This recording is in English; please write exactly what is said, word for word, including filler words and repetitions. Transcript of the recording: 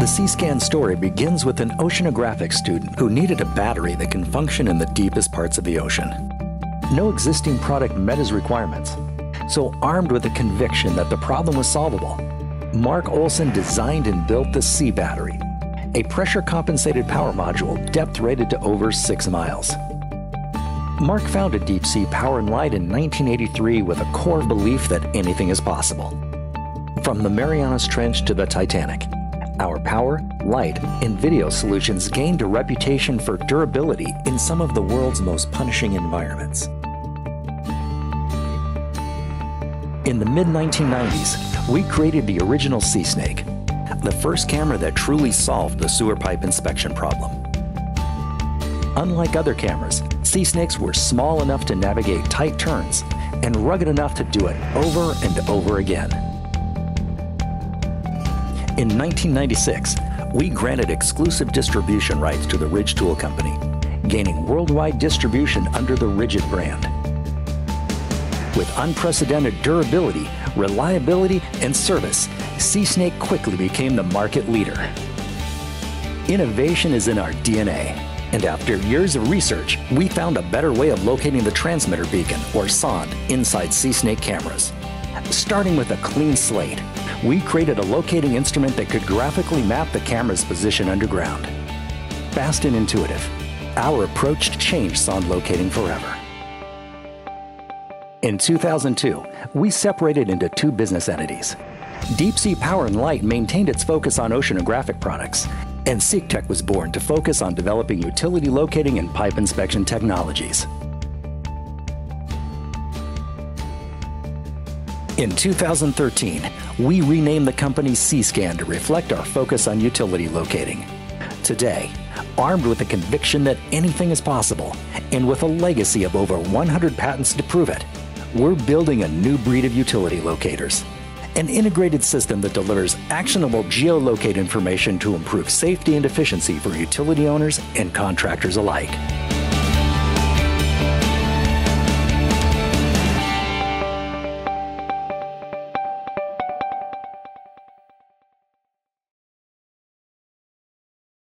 The SeeScan story begins with an oceanographic student who needed a battery that can function in the deepest parts of the ocean. No existing product met his requirements. So armed with a conviction that the problem was solvable, Mark Olson designed and built the C-Battery, a pressure-compensated power module depth-rated to over six miles. Mark founded Deep Sea Power and Light in nineteen eighty-three with a core belief that anything is possible. From the Marianas Trench to the Titanic, our power, light, and video solutions gained a reputation for durability in some of the world's most punishing environments. In the mid nineteen nineties, we created the original SeeSnake, the first camera that truly solved the sewer pipe inspection problem. Unlike other cameras, SeeSnakes were small enough to navigate tight turns and rugged enough to do it over and over again. In nineteen ninety-six, we granted exclusive distribution rights to the Ridge Tool Company, gaining worldwide distribution under the RIDGID brand. With unprecedented durability, reliability, and service, SeeSnake quickly became the market leader. Innovation is in our D N A, and after years of research, we found a better way of locating the transmitter beacon, or SOND, inside SeeSnake cameras. Starting with a clean slate, we created a locating instrument that could graphically map the camera's position underground. Fast and intuitive, our approach changed SOND locating forever. In two thousand two, we separated into two business entities. Deep Sea Power and Light maintained its focus on oceanographic products, and SeekTech was born to focus on developing utility locating and pipe inspection technologies. In two thousand thirteen, we renamed the company SeeScan to reflect our focus on utility locating. Today, armed with a conviction that anything is possible, and with a legacy of over one hundred patents to prove it, we're building a new breed of utility locators, an integrated system that delivers actionable geolocate information to improve safety and efficiency for utility owners and contractors alike.